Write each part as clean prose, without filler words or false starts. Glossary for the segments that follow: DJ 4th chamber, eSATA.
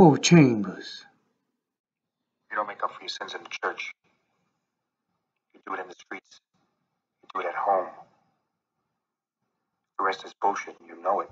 four chambers. You don't make up for your sins in the church. You do it in the streets. You do it at home. The rest is bullshit and you know it.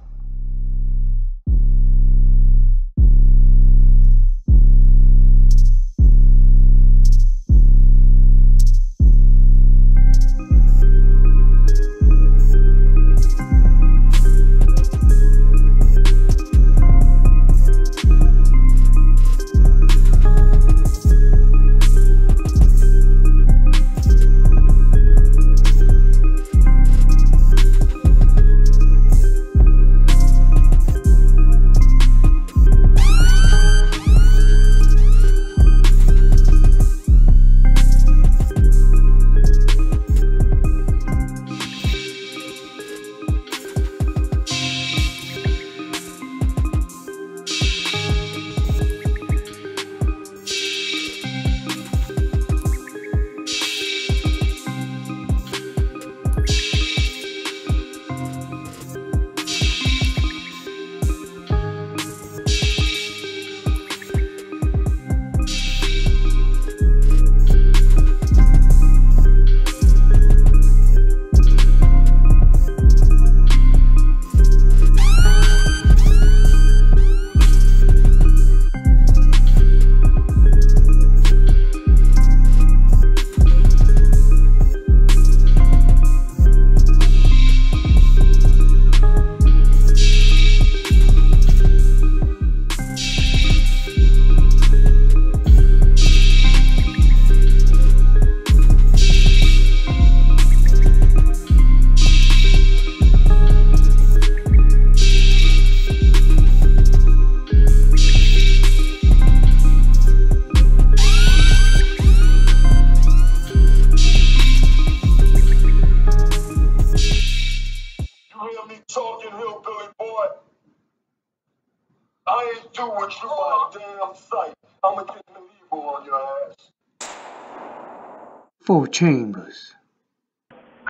Four chambers.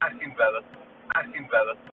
Acting better.